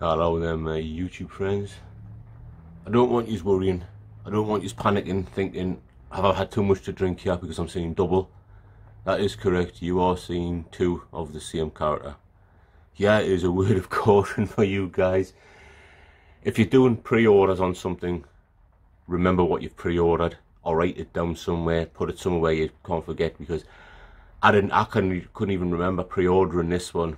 Hello there, my YouTube friends. I don't want yous worrying. I don't want yous panicking, thinking, have I had too much to drink here because I'm seeing double? That is correct. You are seeing two of the same character. Yeah, it is a word of caution for you guys. If you're doing pre-orders on something, remember what you've pre-ordered, or write it down somewhere, put it somewhere you can't forget, because I couldn't even remember pre-ordering this one.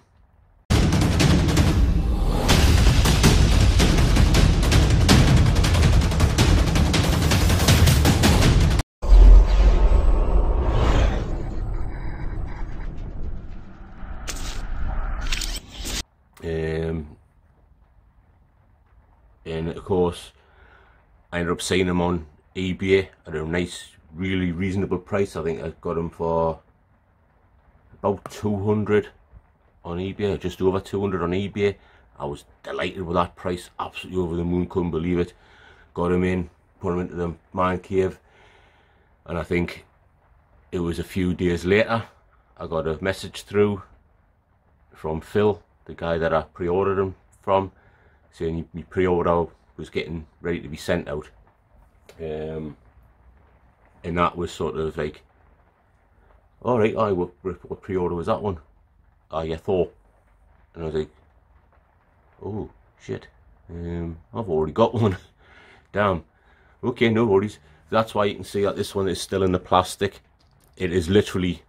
And of course I ended up seeing them on eBay at a nice, really reasonable price. I think I got them for about 200 on eBay, just over 200 on eBay. I was delighted with that price, absolutely over the moon, couldn't believe it. Got them in, put them into the mine cave, and I think it was a few days later I got a message through from Phil, the guy that I pre-ordered them from, saying my pre-order was getting ready to be sent out. And that was sort of like, alright, what pre-order was that one? Oh yeah, Thor. And I was like, oh shit, I've already got one. Damn, okay, no worries. That's why you can see that this one is still in the plastic. It is literally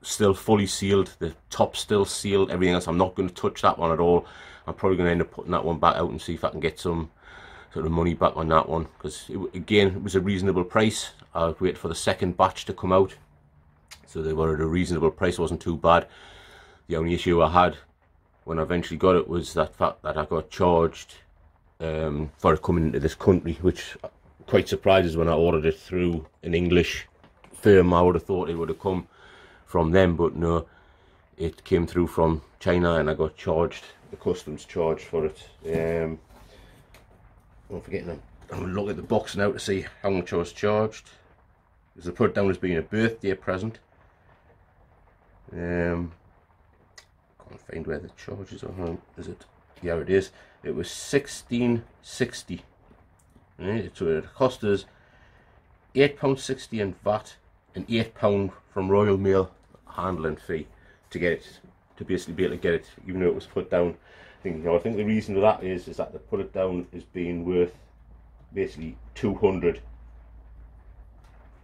still fully sealed, the top still sealed, everything else. I'm not going to touch that one at all. I'm probably going to end up putting that one back out and see if I can get some sort of money back on that one, because again, it was a reasonable price. I waited for the second batch to come out, so they were at a reasonable price. It wasn't too bad. The only issue I had when I eventually got it was that fact that I got charged for it coming into this country, which quite surprises. When I ordered it through an English firm, I would have thought it would have come from them, but no, it came through from China, and I got charged, the customs charge for it. Don't forget, I'm going to look at the box now to see how much I was charged, because I put it down as being a birthday present. Can't find where the charges are. How is it? Yeah, it is. It was £16.60. Right, so it cost us £8.60 in VAT and £8 from Royal Mail handling fee to get it, to basically be able to get it, even though it was put down. I think the reason for that is that they put it down as being worth basically 200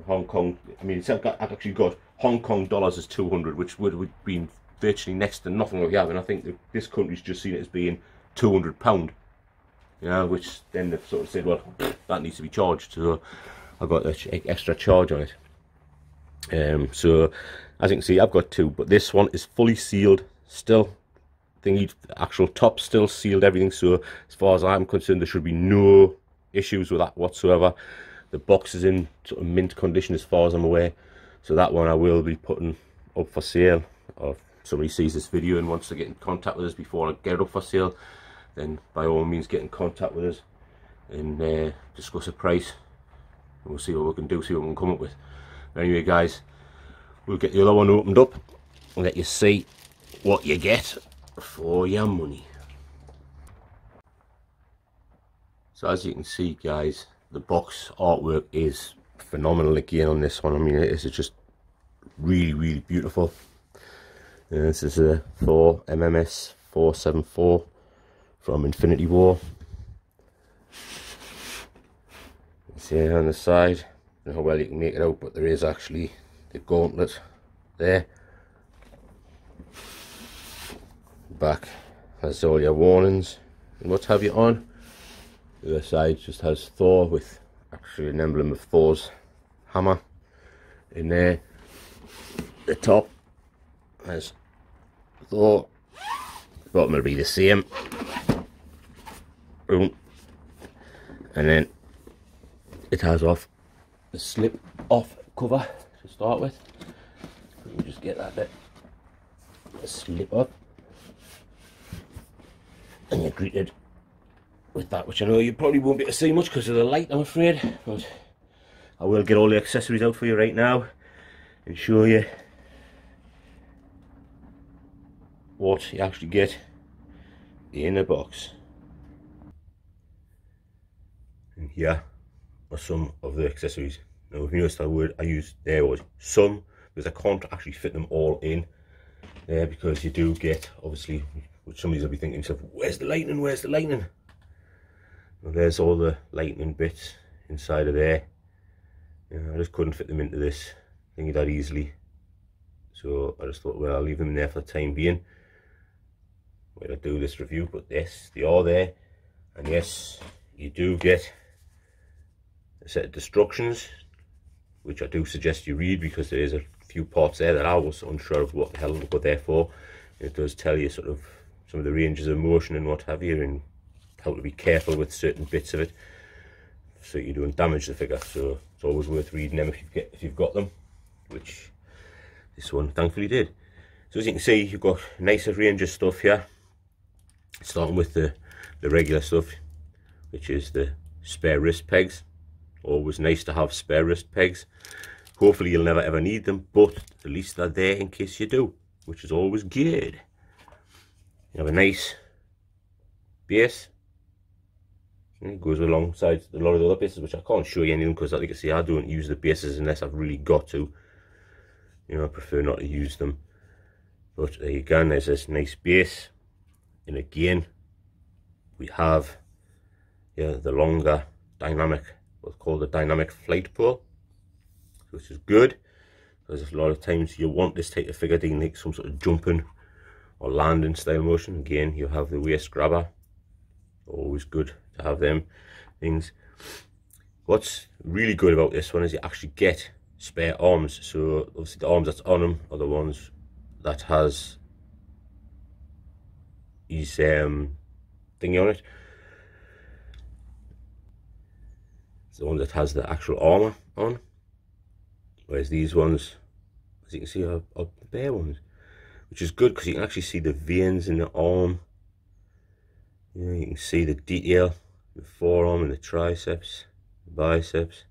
Hong Kong. I mean, it's actually got Hong Kong dollars as 200, which would have been virtually next to nothing we have. And I think this country's just seen it as being £200, you know, which then they've sort of said, well, that needs to be charged. So I got an extra charge on it. So as you can see, I've got two, but this one is fully sealed still. Thingy, the actual top still sealed, everything. So as far as I'm concerned, there should be no issues with that whatsoever. The box is in sort of mint condition as far as I'm aware, so that one I will be putting up for sale. Or if somebody sees this video and wants to get in contact with us before I get it up for sale, then by all means get in contact with us and discuss a price, and we'll see what we can do, see what we can come up with. Anyway guys, we'll get the other one opened up and let you see what you get for your money. So as you can see guys, the box artwork is phenomenal again on this one. I mean, this is just really, really beautiful. And this is a Thor MMS 474 from Infinity War. You see it on the side. I don't know how well you can make it out, but there is actually the gauntlet there. Back has all your warnings and what have you on. The other side just has Thor with actually an emblem of Thor's hammer in there. The top has Thor. The bottom will be the same. Boom. And then it has off the slip off cover to start with. Let me just get that bit. Slip up. And you're greeted with that, which I know you probably won't be able to see much because of the light, I'm afraid, but I will get all the accessories out for you right now and show you what you actually get the inner box. And here are some of the accessories. Now, if you notice that word I used there was some, because I can't actually fit them all in there, because you do get, obviously, which somebody's gonna be thinking to himself, where's the lightning, where's the lightning? Well, there's all the lightning bits inside of there. I just couldn't fit them into this thingy that easily, so I just thought, well, I'll leave them in there for the time being when I do this review. But yes, they are there, and yes, you do get a set of instructions, which I do suggest you read, because there is a few parts there that I was unsure of what the hell were there for. It does tell you sort of some of the ranges of motion and what have you, and how to be careful with certain bits of it, so you don't damage the figure. So it's always worth reading them if you've got them, which this one thankfully did. So as you can see, you've got a nicer range of stuff here, starting with the regular stuff, which is the spare wrist pegs. Always nice to have spare wrist pegs. Hopefully you'll never ever need them, but at least they're there in case you do, which is always good. You have a nice base. It goes alongside a lot of the other bases, which I can't show you anything, because like I say, I don't use the bases unless I've really got to. You know, I prefer not to use them. But there you go, there's this nice base. And again, we have, yeah, the longer dynamic, what's called the dynamic flight pole, which is good, because a lot of times you want this type of figure to make some sort of jumping or landing style motion. Again, you have the waist grabber. Always good to have them things. What's really good about this one is you actually get spare arms. So obviously the arms that's on them are the ones that has these thingy on it. It's the one that has the actual armor on, whereas these ones, as you can see, are the bare ones, which is good, because you can actually see the veins in the arm. Yeah, you can see the detail, the forearm and the triceps, the biceps.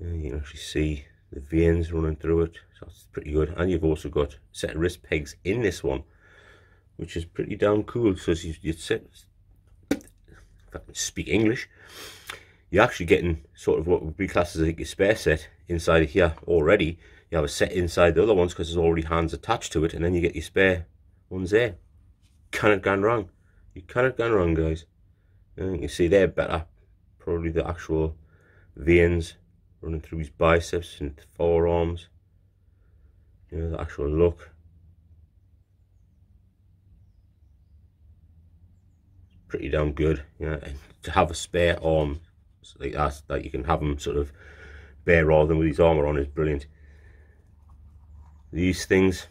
Yeah, you can actually see the veins running through it, so that's pretty good. And you've also got a set of wrist pegs in this one, which is pretty damn cool. So you'd set, if I can speak English, you're actually getting sort of what would be classed as like a spare set inside of here already. You have a set inside the other ones, because there's already hands attached to it, and then you get your spare ones there. Cannot gone wrong. You cannot gone wrong, guys. And you can see they're better. Probably the actual veins running through his biceps and forearms. You know, the actual look. Pretty damn good. You know, and to have a spare arm like that, that you can have them sort of bare rather than with his armor on, is brilliant. These things,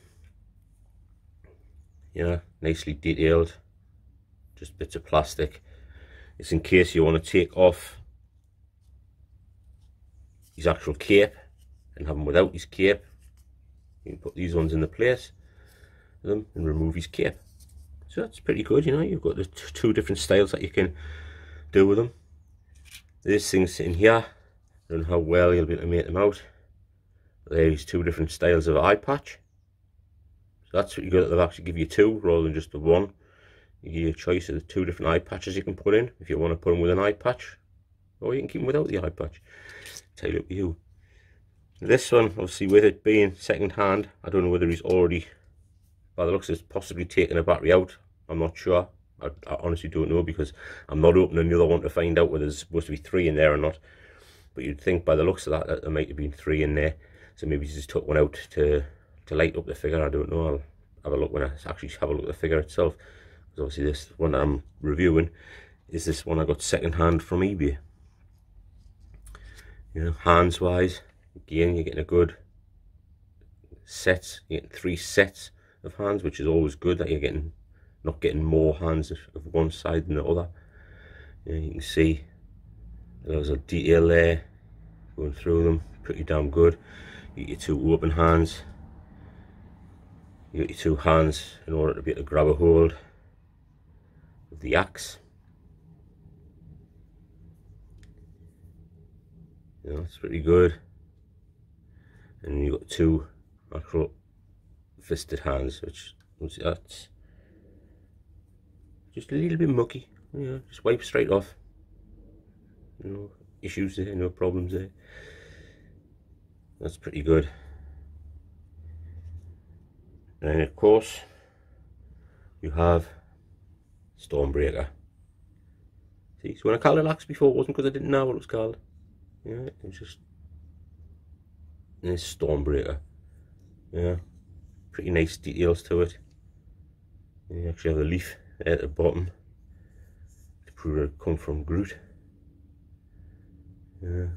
you know, nicely detailed, just bits of plastic. It's in case you want to take off his actual cape and have him without his cape. You can put these ones in the place of them and remove his cape. So that's pretty good, you know. You've got the two different styles that you can do with them. This thing sitting here, I don't know how well you'll be able to make them out. There's two different styles of eye patch. That's what you got. They'll actually give you two rather than just the one. You give you a choice of the two different eye patches you can put in, if you want to put them with an eye patch, or you can keep them without the eye patch. Tell you up to you. This one, obviously, with it being second hand, I don't know whether he's already, by the looks of it, possibly taken a battery out. I'm not sure. I honestly don't know, because I'm not opening the other one to find out whether there's supposed to be three in there or not. But you'd think by the looks of that, that there might have been three in there. So maybe he's just took one out to light up the figure. I don't know. I'll have a look when I actually have a look at the figure itself, because obviously this one that I'm reviewing is this one I got second hand from eBay. You know, hands wise, again, you're getting a good set. You're getting three sets of hands, which is always good, that you're getting, not getting more hands of one side than the other. You know, you can see there's a detail there going through them, pretty damn good. You get your two open hands. You got your two hands in order to be able to grab a hold of the axe. You know, it's pretty good. And you got two actual fisted hands, which that's just a little bit mucky, you know, just wipe straight off. No issues there, no problems there. That's pretty good. And of course, you have Stormbreaker. See, so when I called it Axe before, it wasn't because I didn't know what it was called. Yeah, it was just this Stormbreaker. Yeah, pretty nice details to it. And you actually have the leaf at the bottom to prove it come from Groot. Yeah,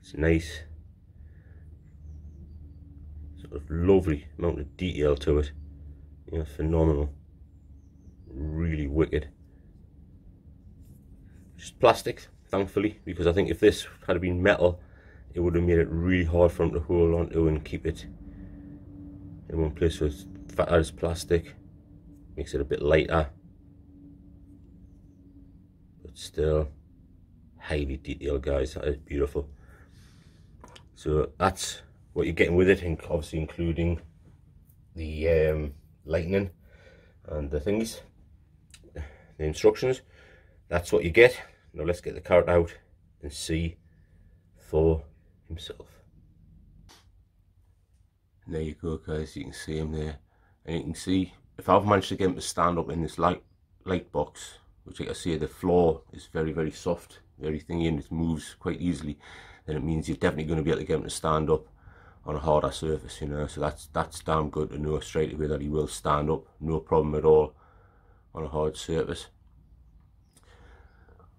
it's nice. Sort of lovely amount of detail to it. Yeah, phenomenal. Really wicked. Just plastic, thankfully, because I think if this had been metal, it would have made it really hard for them to hold on to and keep it in one place. So it's fat as plastic, makes it a bit lighter, but still highly detailed, guys. That is beautiful. So that's what you're getting with it, and obviously including the lightning and the thingies, the instructions. That's what you get. Now let's get the carrot out and see Thor himself. And there you go, guys, you can see him there. And you can see, if I've managed to get him to stand up in this light box, which like I say, the floor is very, very soft, very thingy, and it moves quite easily, then it means you're definitely going to be able to get him to stand up on a harder surface, you know. So that's damn good to know straight away that he will stand up, no problem at all, on a hard surface.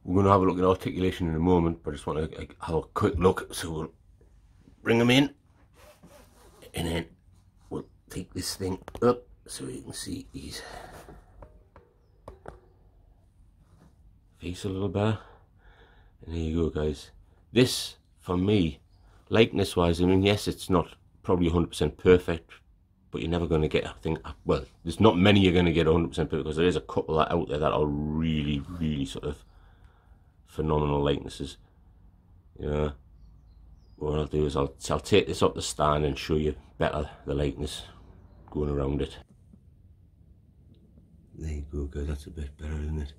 We're going to have a look at articulation in a moment, but I just want to have a quick look. So we'll bring them in, and then we'll take this thing up so you can see his face a little better. And there you go, guys. This, for me, likeness wise, I mean, yes, it's not probably 100% perfect, but you're never going to get, I think, well, there's not many you're going to get 100% perfect, because there is a couple out there that are really, really sort of phenomenal likenesses, you know. What I'll do is I'll take this up the stand and show you better the likeness going around it. There you go, guys, that's a bit better, isn't it?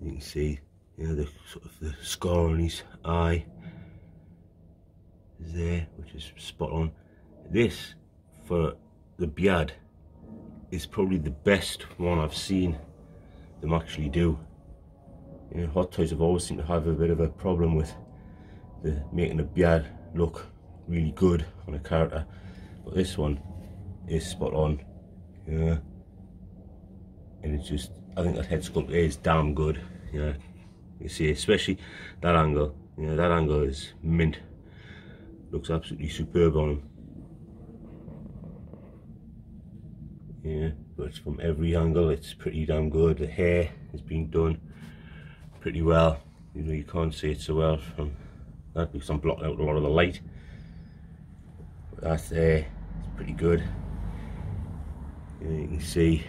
You can see, you know, the sort of the scar on his eye is there, which is spot on. This, for the beard, is probably the best one I've seen them actually do. You know, Hot Toys have always seemed to have a bit of a problem with the making the beard look really good on a character, but this one is spot on, you know. And it's just, I think that head sculpt is damn good, you know. You see, especially that angle, you know, that angle is mint, looks absolutely superb on him, yeah. But it's from every angle, it's pretty damn good. The hair has been done pretty well, you know. You can't see it so well from that because I'm blocking out a lot of the light, but that's there, it's pretty good, you know. You can see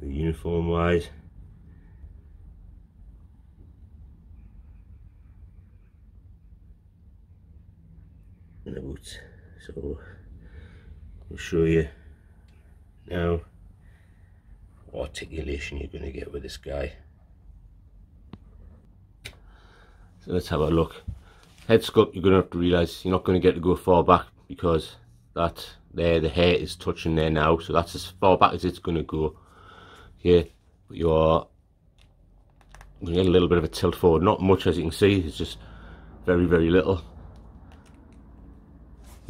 the uniform wise, and the boots. So I'll show you now articulation you're going to get with this guy. So let's have a look. Head sculpt, you're going to have to realise you're not going to get to go far back, because that there, the hair is touching there now, so that's as far back as it's going to go. Okay, but you are going to get a little bit of a tilt forward, not much, as you can see, it's just very, very little.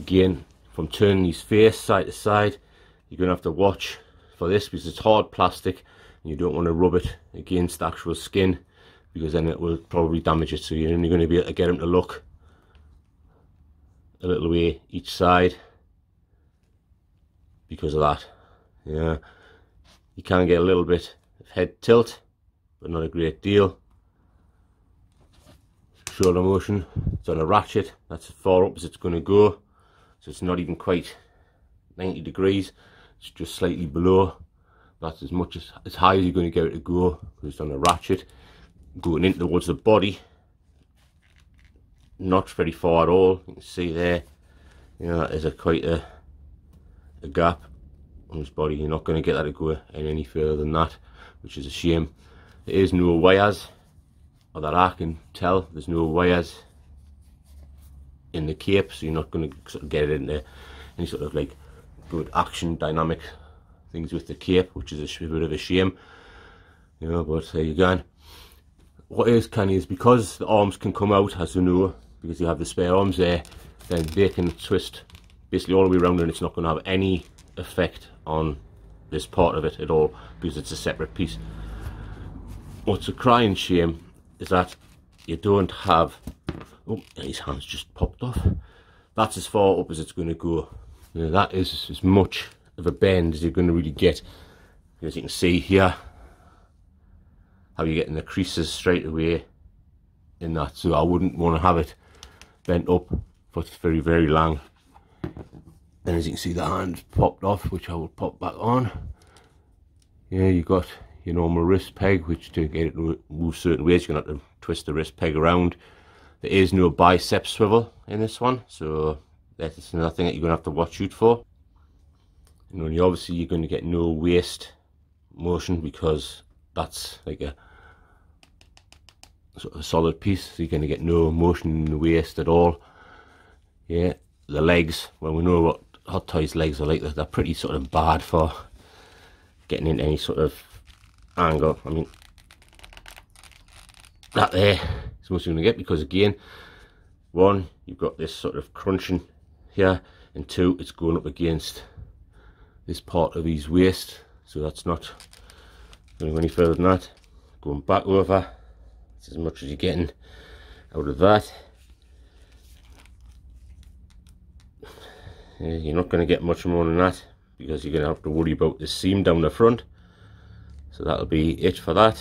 Again, from turning his face side to side, you're going to have to watch for this, because it's hard plastic and you don't want to rub it against the actual skin, because then it will probably damage it. So you're only going to be able to get him to look a little way each side because of that. Yeah, you can get a little bit of head tilt, but not a great deal. Shoulder motion, it's on a ratchet, that's as far up as it's going to go, so it's not even quite 90 degrees, it's just slightly below. That's as much as high as you're going to get it to go, because it's on a ratchet. Going in towards the body, not very far at all, you can see there, you know, that is a quite a gap, on his body. You're not going to get that to go any further than that, which is a shame. There is no wires, or that I can tell, there's no wires in the cape, so you're not going to sort of get it in there. Any sort of like good action dynamic things with the cape, which is a bit of a shame, you know, but there you go. What is canny is because the arms can come out, as you know, because you have the spare arms there, then they can twist basically all the way around and it's not going to have any effect on this part of it at all because it's a separate piece. What's a crying shame is that you don't have, oh, his hand's just popped off. That's as far up as it's going to go. You know, that is as much of a bend as you're going to really get. As you can see here, how you're getting the creases straight away in that. So I wouldn't want to have it bent up for very, very long. And as you can see, the hand's popped off, which I will pop back on. Yeah, you've got your normal wrist peg, which to get it to move certain ways, you're going to have to twist the wrist peg around. There is no bicep swivel in this one, so that's another thing that you're going to have to watch out for. And only obviously you're going to get no waist motion because that's like a sort of solid piece, so you're going to get no motion in the waist at all. Yeah, the legs, well, we know what Hot Toys legs are like. They're pretty sort of bad for getting into any sort of angle. I mean, that there is what you're going to get, because again, one, you've got this sort of crunching here, and two, it's going up against this part of his waist, so that's not going to go any further than that. Going back over, it's as much as you're getting out of that. You're not going to get much more than that because you're going to have to worry about the seam down the front, so that'll be it for that.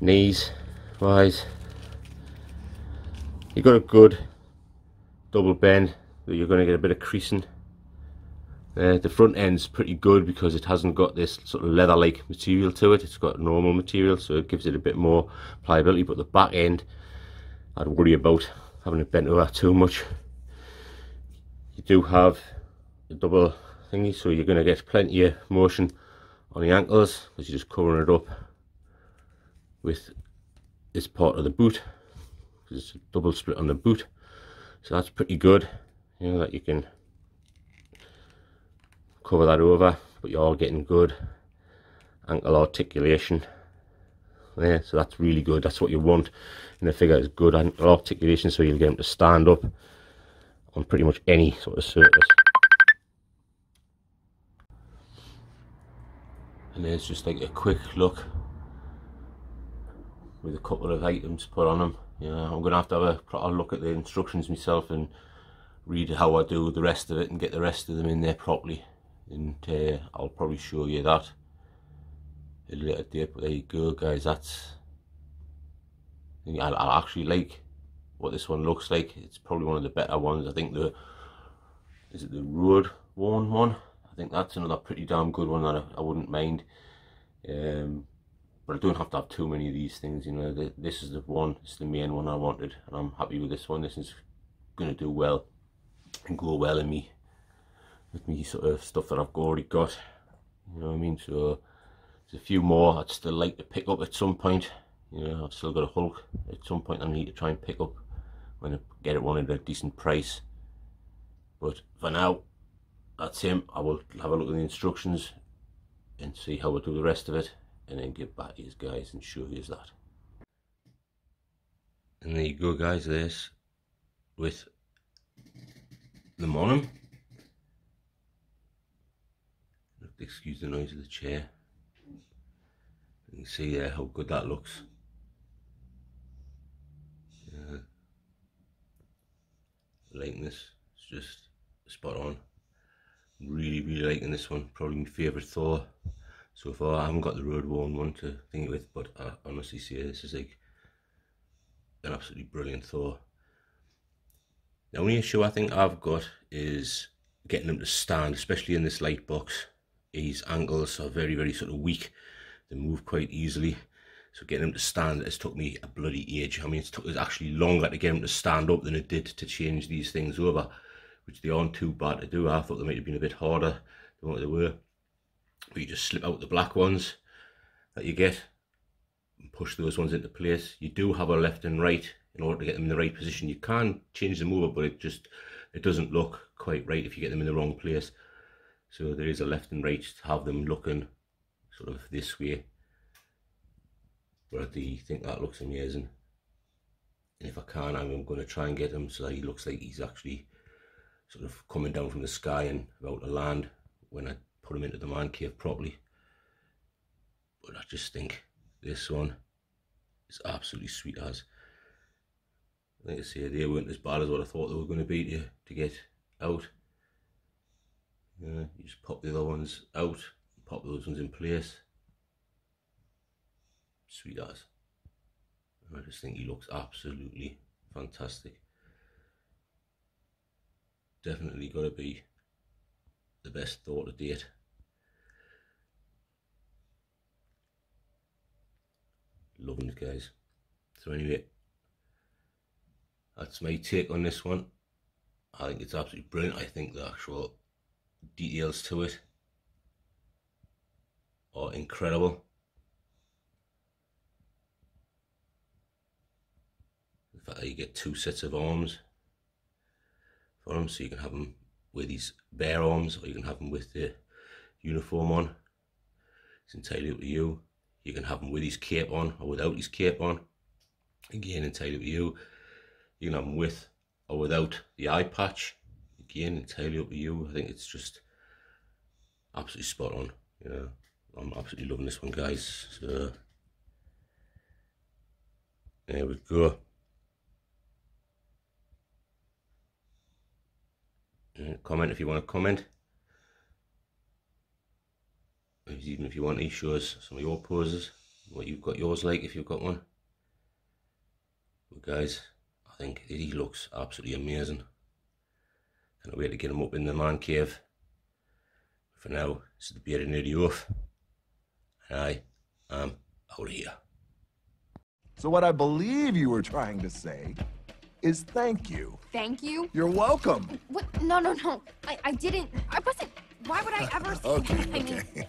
Knees wise, you've got a good double bend, but you're going to get a bit of creasing. The front end's pretty good because it hasn't got this sort of leather-like material to it. It's got normal material, so it gives it a bit more pliability, but the back end, I'd worry about having it bent over too much. You do have a double thingy, so you're going to get plenty of motion on the ankles because you're just covering it up with this part of the boot. There's a double split on the boot, so that's pretty good, you know, that you can cover that over, but you are getting good ankle articulation there, so that's really good. That's what you want in a figure, is good ankle articulation, so you'll get them to stand up on pretty much any sort of surface. And there's just like a quick look with a couple of items put on them. You know, I'm gonna have to have a proper look at the instructions myself and read how I do the rest of it and get the rest of them in there properly, and I'll probably show you that a little bit. But there you go, guys, that's, I actually like what this one looks like. It's probably one of the better ones. I think is it the road worn one? I think that's another pretty damn good one that I wouldn't mind. But I don't have to have too many of these things, you know. This is the one, it's the main one I wanted, and I'm happy with this one. This is going to do well and go well in me, with me sort of stuff that I've already got, you know what I mean. So there's a few more I'd still like to pick up at some point, you know. I've still got a Hulk at some point I need to try and pick up when I get it one at a decent price, but for now that's him. I will have a look at the instructions and see how I do the rest of it, and then get back to you guys and show you that. And there you go, guys, this with the monum. Excuse the noise of the chair. You can see there how good that looks. Yeah. Liking this, it's just spot on. Really, really liking this one. Probably my favourite Thor so far. I haven't got the road worn one to think with, but I honestly see this is like an absolutely brilliant Thor. The only issue I think I've got is getting him to stand, especially in this light box. His ankles are very, very sort of weak. They move quite easily, so getting him to stand has took me a bloody age. I mean, it's actually longer to get him to stand up than it did to change these things over, which they aren't too bad to do. I thought they might have been a bit harder. don't know what they were, but you just slip out the black ones that you get and push those ones into place. You do have a left and right in order to get them in the right position. You can change them over, but it doesn't look quite right if you get them in the wrong place. So there is a left and right to have them looking sort of this way. But I think that looks amazing. And if I can, I'm going to try and get him so that he looks like he's actually sort of coming down from the sky and about to land when I put him into the man cave properly. But I just think this one is absolutely sweet as. Like I say, they weren't as bad as what I thought they were going to be to get out. You just pop the other ones out, pop those ones in place. Sweet as. I just think he looks absolutely fantastic. Definitely got to be the best Thor to date. Loving it, guys. So anyway, that's my take on this one. I think it's absolutely brilliant. I think the actual details to it are incredible. The fact that you get two sets of arms for him, so you can have him with his bare arms or you can have him with the uniform on. It's entirely up to you. You can have him with his cape on or without his cape on. Again, entirely up to you. You can have him with or without the eye patch. Again, entirely up to you. I think it's just absolutely spot on. You know, I'm absolutely loving this one, guys. So there we go. Comment if you want to comment. Even if you want to show us some of your poses, what you've got yours like if you've got one. But guys, I think he looks absolutely amazing. Cannot wait to get him up in the man cave. For now, this is the bearded nerdy off, and I am out of here. So what I believe you were trying to say is thank you. Thank you? You're welcome. What? No, no, no. I didn't. I wasn't. Why would I ever say okay, that? Okay. I mean,